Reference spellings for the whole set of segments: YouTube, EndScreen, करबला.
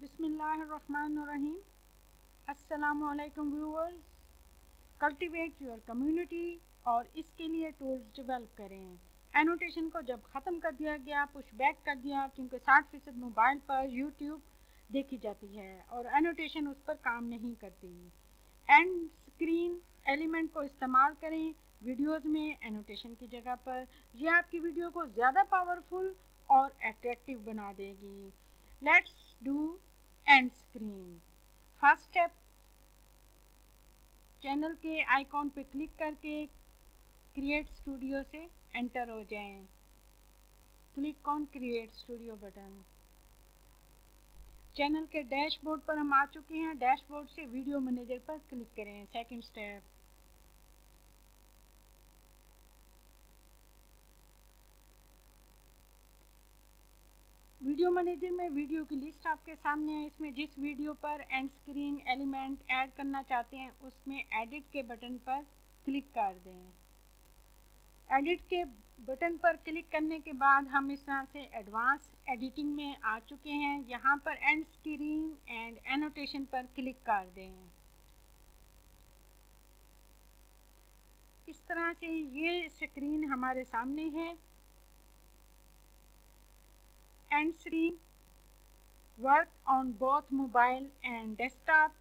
बिस्मिल्लाहिर्रहमानिर्रहीम। अस्सलाम वालेकुम व्यूअर्स। कल्टिवेट योर कम्युनिटी और इसके लिए टूल्स डेवलप करें। एनोटेशन को जब ख़त्म कर दिया गया, पुश बैक कर दिया, क्योंकि 60% मोबाइल पर यूट्यूब देखी जाती है और एनोटेशन उस पर काम नहीं करती। एंड स्क्रीन एलिमेंट को इस्तेमाल करें वीडियोज़ में एनोटेशन की जगह पर। यह आपकी वीडियो को ज़्यादा पावरफुल और अट्रैक्टिव बना देगी। Let's do end screen. First step, channel के आइकॉन पर क्लिक करके क्रिएट स्टूडियो से एंटर हो जाएं। Click on create studio button. Channel के डैशबोर्ड पर हम आ चुके हैं। डैशबोर्ड से वीडियो मैनेजर पर क्लिक करें। सेकंड स्टेप, वीडियो मैनेजर में वीडियो की लिस्ट आपके सामने है। इसमें जिस वीडियो पर एंड स्क्रीन एलिमेंट ऐड करना चाहते हैं उसमें एडिट के बटन पर क्लिक कर दें। एडिट के बटन पर क्लिक करने के बाद हम इस तरह से एडवांस एडिटिंग में आ चुके हैं। यहाँ पर एंड स्क्रीन एंड एनोटेशन पर क्लिक कर दें। इस तरह से ये स्क्रीन हमारे सामने है। End screen work on both mobile and desktop.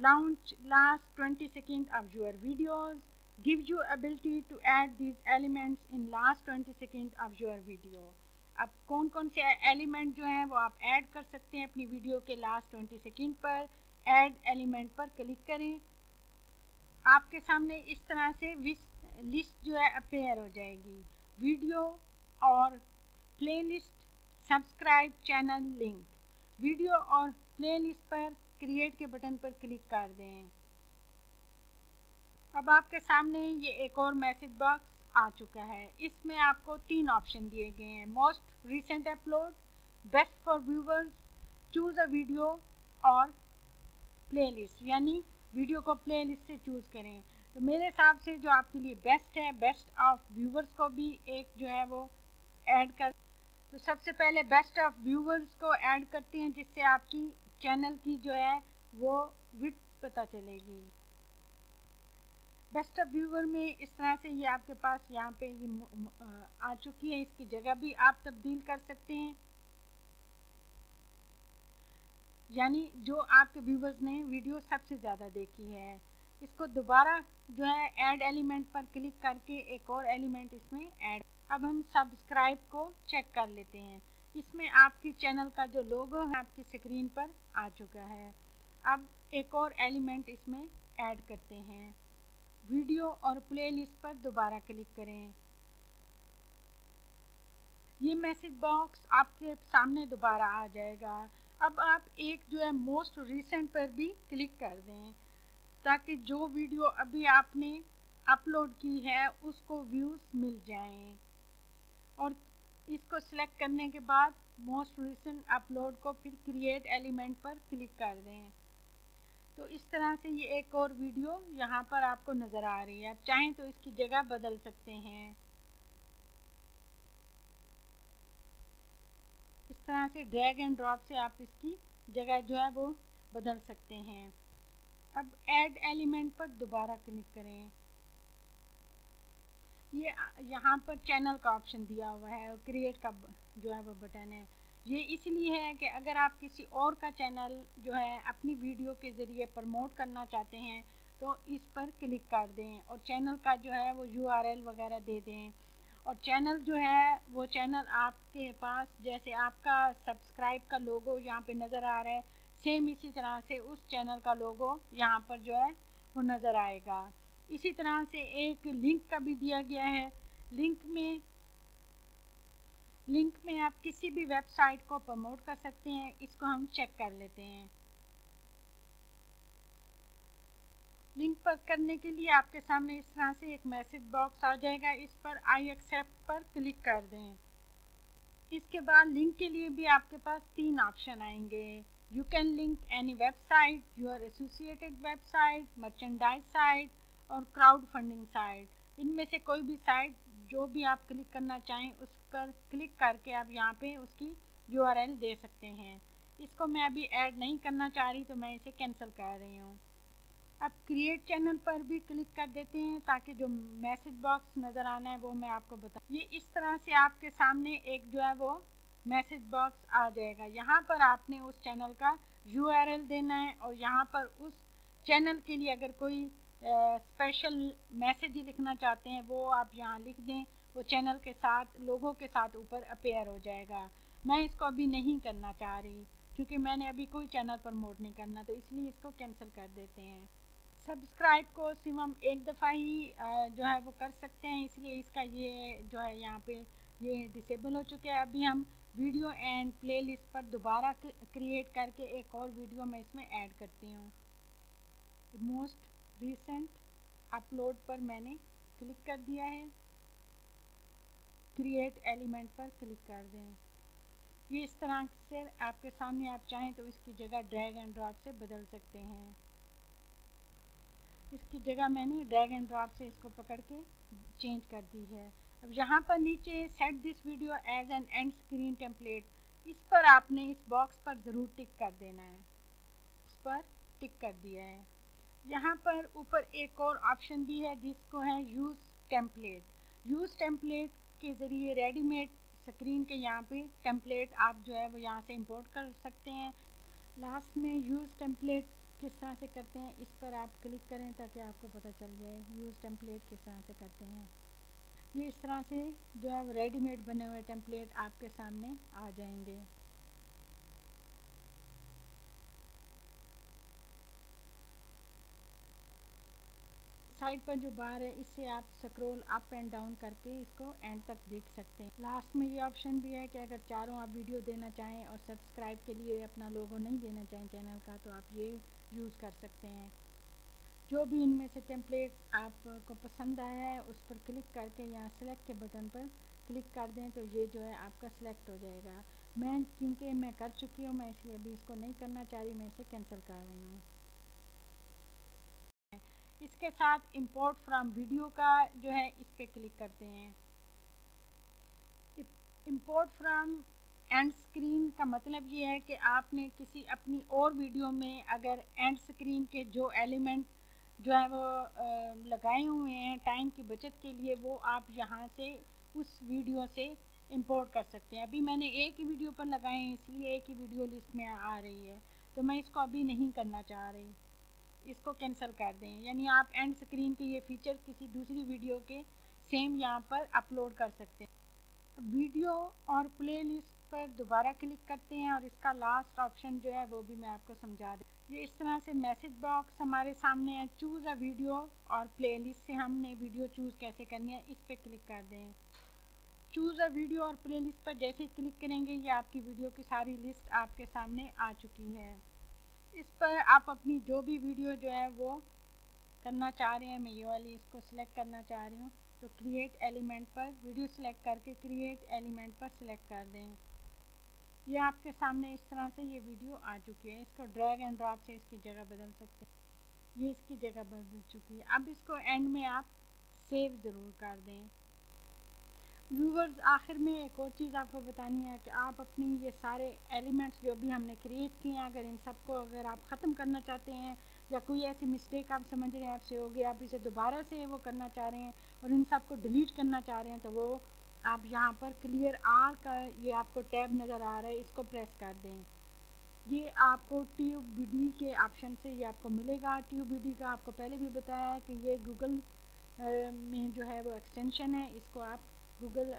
Launch last 20 second of your videos. gives you ability to add these elements in last 20 second of your video। अब कौन कौन से एलिमेंट जो हैं वो आप ऐड कर सकते हैं अपनी वीडियो के लास्ट 20 सेकेंड पर। ऐड एलिमेंट पर क्लिक करें। आपके सामने इस तरह से लिस्ट जो है अपेयर हो जाएगी। वीडियो और playlist, subscribe channel link. Video और प्लेलिस्ट पर क्रिएट के बटन पर क्लिक कर दें। अब आपके सामने ये एक और मैसेज बॉक्स आ चुका है। इसमें आपको 3 ऑप्शन दिए गए हैं। Most recent upload, best for viewers, choose a video और प्लेलिस्ट, यानी वीडियो को प्लेलिस्ट से चूज़ करें। तो मेरे हिसाब से जो आपके लिए बेस्ट है, बेस्ट ऑफ व्यूवर्स को भी एक जो है वो ऐड कर। तो सबसे पहले बेस्ट ऑफ व्यूवर्स को ऐड करते हैं, जिससे आपकी चैनल की जो है वो विड्थ पता चलेगी। बेस्ट ऑफ व्यूवर में इस तरह से ये आपके पास यहाँ पे ये आ चुकी है। इसकी जगह भी आप तब्दील कर सकते हैं, यानी जो आपके व्यूवर्स ने वीडियो सबसे ज़्यादा देखी है। इसको दोबारा जो है ऐड एलिमेंट पर क्लिक करके एक और एलिमेंट इसमें ऐड। अब हम सब्सक्राइब को चेक कर लेते हैं। इसमें आपकी चैनल का जो लोगो है आपकी स्क्रीन पर आ चुका है। अब एक और एलिमेंट इसमें ऐड करते हैं। वीडियो और प्लेलिस्ट पर दोबारा क्लिक करें। ये मैसेज बॉक्स आपके सामने दोबारा आ जाएगा। अब आप एक जो है मोस्ट रिसेंट पर भी क्लिक कर दें, ताकि जो वीडियो अभी आपने अपलोड की है उसको व्यूज़ मिल जाएं। और इसको सिलेक्ट करने के बाद मोस्ट रिसेंट अपलोड को फिर क्रिएट एलिमेंट पर क्लिक कर दें। तो इस तरह से ये एक और वीडियो यहाँ पर आपको नज़र आ रही है। आप चाहें तो इसकी जगह बदल सकते हैं। इस तरह से ड्रैग एंड ड्रॉप से आप इसकी जगह जो है वो बदल सकते हैं। अब ऐड एलिमेंट पर दोबारा क्लिक करें। ये यहाँ पर चैनल का ऑप्शन दिया हुआ है और क्रिएट का जो है वो बटन है। ये इसलिए है कि अगर आप किसी और का चैनल जो है अपनी वीडियो के ज़रिए प्रमोट करना चाहते हैं तो इस पर क्लिक कर दें और चैनल का जो है वो URL वगैरह दे दें। और चैनल जो है वो चैनल आपके पास जैसे आपका सब्सक्राइब का लोगो यहाँ पे नज़र आ रहा है, सेम इसी तरह से उस चैनल का लोगो यहाँ पर जो है वो नज़र आएगा। इसी तरह से एक लिंक का भी दिया गया है। लिंक में आप किसी भी वेबसाइट को प्रमोट कर सकते हैं। इसको हम चेक कर लेते हैं। लिंक पर करने के लिए आपके सामने इस तरह से एक मैसेज बॉक्स आ जाएगा। इस पर आई एक्सेप्ट पर क्लिक कर दें। इसके बाद लिंक के लिए भी आपके पास 3 ऑप्शन आएंगे। You can link any website, your associated website, merchandise site और क्राउड फंडिंग साइट। इनमें से कोई भी साइट जो भी आप क्लिक करना चाहें उस पर क्लिक करके आप यहाँ पे उसकी URL दे सकते हैं। इसको मैं अभी ऐड नहीं करना चाह रही तो मैं इसे कैंसिल कर रही हूँ। अब क्रिएट चैनल पर भी क्लिक कर देते हैं ताकि जो मैसेज बॉक्स नज़र आना है वो मैं आपको बता। ये इस तरह से आपके सामने एक जो है वो मैसेज बॉक्स आ जाएगा। यहाँ पर आपने उस चैनल का URL देना है और यहाँ पर उस चैनल के लिए अगर कोई स्पेशल मैसेज लिखना चाहते हैं वो आप यहाँ लिख दें, वो चैनल के साथ लोगों के साथ ऊपर अपेयर हो जाएगा। मैं इसको अभी नहीं करना चाह रही क्योंकि मैंने अभी कोई चैनल प्रमोट नहीं करना, तो इसलिए इसको कैंसिल कर देते हैं। सब्सक्राइब को सिर्फ हम एक दफ़ा ही जो है वो कर सकते हैं, इसलिए इसका ये जो है यहाँ पे ये डिसेबल हो चुका है। अभी हम वीडियो एंड प्लेलिस्ट पर दोबारा क्रिएट करके एक और वीडियो मैं इसमें ऐड करती हूँ। मोस्ट रिसेंट अपलोड पर मैंने क्लिक कर दिया है, क्रिएट एलिमेंट पर क्लिक कर दें। ये इस तरह से आपके सामने, आप चाहें तो इसकी जगह ड्रैग एंड ड्रॉप से बदल सकते हैं। इसकी जगह मैंने ड्रैग एंड ड्रॉप से इसको पकड़ के चेंज कर दी है। अब यहाँ पर नीचे set this video as an end screen template, इस पर आपने इस बॉक्स पर ज़रूर टिक कर देना है। उस पर टिक कर दिया है। यहाँ पर ऊपर एक और ऑप्शन भी है जिसको है यूज़ टेम्पलेट। यूज़ टेम्पलेट के ज़रिए रेडीमेड स्क्रीन के यहाँ पे टेम्पलेट आप जो है वो यहाँ से इंपोर्ट कर सकते हैं। लास्ट में यूज़ टेम्पलेट किस तरह से करते हैं इस पर आप क्लिक करें ताकि आपको पता चल जाए यूज़ टेम्पलेट किस तरह से करते हैं। ये इस तरह से जो है रेडीमेड बने हुए टेम्पलेट आपके सामने आ जाएंगे। साइड पर जो बार है इससे आप स्क्रॉल अप एंड डाउन करके इसको एंड तक देख सकते हैं। लास्ट में ये ऑप्शन भी है कि अगर चारों आप वीडियो देना चाहें और सब्सक्राइब के लिए अपना लोगो नहीं देना चाहें चैनल का, तो आप ये यूज़ कर सकते हैं। जो भी इनमें से टेम्पलेट आपको पसंद आया है उस पर क्लिक करके यहाँ सेलेक्ट के बटन पर क्लिक कर दें तो ये जो है आपका सेलेक्ट हो जाएगा। मैं क्योंकि मैं कर चुकी हूँ, मैं इसलिए अभी इसको नहीं करना चाह रही, मैं इसे कैंसिल कर रही हूँ। इसके साथ इंपोर्ट फ्रॉम वीडियो का जो है इस पर क्लिक करते हैं। इंपोर्ट फ्रॉम एंड स्क्रीन का मतलब ये है कि आपने किसी अपनी और वीडियो में अगर एंड स्क्रीन के जो एलिमेंट जो है वो लगाए हुए हैं टाइम की बचत के लिए, वो आप यहाँ से उस वीडियो से इंपोर्ट कर सकते हैं। अभी मैंने एक ही वीडियो पर लगाए हैं इसलिए एक ही वीडियो लिस्ट में आ रही है, तो मैं इसको अभी नहीं करना चाह रही। इसको कैंसिल कर दें, यानी आप एंड स्क्रीन के ये फीचर किसी दूसरी वीडियो के सेम यहाँ पर अपलोड कर सकते हैं। वीडियो और प्ले लिस्ट पर दोबारा क्लिक करते हैं और इसका लास्ट ऑप्शन जो है वो भी मैं आपको समझा दूँ। ये इस तरह से मैसेज बॉक्स हमारे सामने है। चूज़ अ वीडियो और प्लेलिस्ट से हमने वीडियो चूज़ कैसे करनी है इस पर क्लिक कर दें। चूज़ अ वीडियो और प्लेलिस्ट पर जैसे क्लिक करेंगे ये आपकी वीडियो की सारी लिस्ट आपके सामने आ चुकी है। इस पर आप अपनी जो भी वीडियो जो है वो करना चाह रहे हैं, मैं ये वाली इसको सिलेक्ट करना चाह रही हूँ, तो क्रिएट एलिमेंट पर वीडियो सिलेक्ट करके क्रिएट एलिमेंट पर सिलेक्ट कर दें। ये आपके सामने इस तरह से ये वीडियो आ चुकी है। इसको ड्रैग एंड ड्रॉप से इसकी जगह बदल सकते हैं, ये इसकी जगह बदल चुकी है। अब इसको एंड में आप सेव ज़रूर कर दें। व्यूवर्स, आखिर में एक और चीज़ आपको बतानी है कि आप अपनी ये सारे एलिमेंट्स जो भी हमने क्रिएट किए हैं, अगर इन सबको अगर आप ख़त्म करना चाहते हैं या कोई ऐसी मिस्टेक आप समझ रहे हैं आपसे होगी, आप इसे दोबारा से वो करना चाह रहे हैं और इन सबको डिलीट करना चाह रहे हैं, तो वो आप यहाँ पर क्लियर आर का ये आपको टैब नज़र आ रहा है, इसको प्रेस कर दें। ये आपको TubeBuddy के ऑप्शन से ये आपको मिलेगा। TubeBuddy का आपको पहले भी बताया है कि ये गूगल में जो है वो एक्सटेंशन है, इसको आप गूगल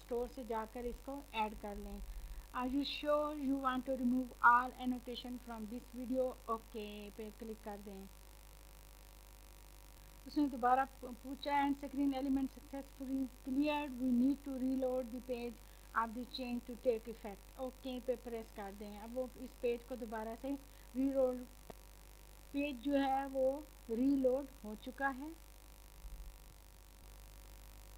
स्टोर से जाकर इसको ऐड कर लें। Are you sure you want to remove all annotation from this video, okay पे क्लिक कर दें। उसने दोबारा पूछा end screen element successfully cleared, we need to reload the page of the change to take effect, okay पे press कर दें। अब वो इस पेज को दोबारा से रीलोड, पेज जो है वो रीलोड हो चुका है।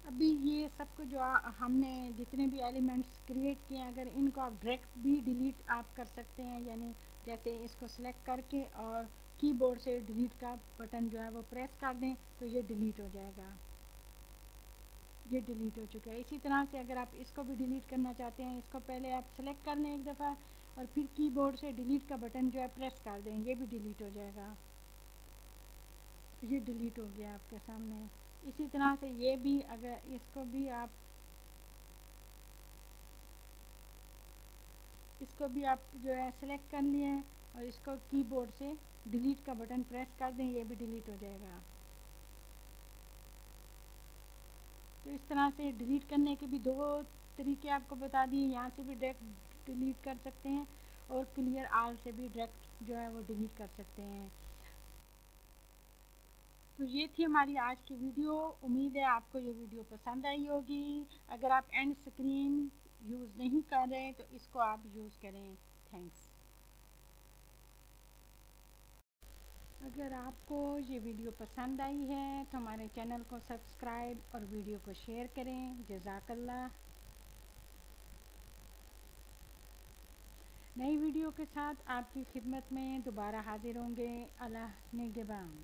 अभी ये सब कुछ जो हमने जितने भी एलिमेंट्स क्रिएट किए हैं, अगर इनको आप डायरेक्ट भी डिलीट आप कर सकते हैं, यानी जैसे इसको सेलेक्ट करके और कीबोर्ड से डिलीट का बटन जो है वो प्रेस कर दें तो ये डिलीट हो जाएगा। ये डिलीट हो चुका है। इसी तरह से अगर आप इसको भी डिलीट करना चाहते हैं, इसको पहले आप सेलेक्ट कर लें एक दफ़ा और फिर कीबोर्ड से डिलीट का बटन जो है प्रेस कर दें, ये भी डिलीट हो जाएगा। ये डिलीट हो गया आपके सामने। इसी तरह से ये भी, अगर इसको भी आप जो है सेलेक्ट कर लिए और इसको कीबोर्ड से डिलीट का बटन प्रेस कर दें, ये भी डिलीट हो जाएगा। तो इस तरह से डिलीट करने के भी दो तरीके आपको बता दिए। यहाँ से भी डायरेक्ट डिलीट कर सकते हैं और क्लियर आल से भी डायरेक्ट जो है वो डिलीट कर सकते हैं। तो ये थी हमारी आज की वीडियो। उम्मीद है आपको ये वीडियो पसंद आई होगी। अगर आप एंड स्क्रीन यूज़ नहीं कर रहे हैं तो इसको आप यूज़ करें। थैंक्स। अगर आपको ये वीडियो पसंद आई है तो हमारे चैनल को सब्सक्राइब और वीडियो को शेयर करें। जज़ाकल्लाह। नई वीडियो के साथ आपकी खिदमत में दोबारा हाजिर होंगे। अल्लाह निगहबान।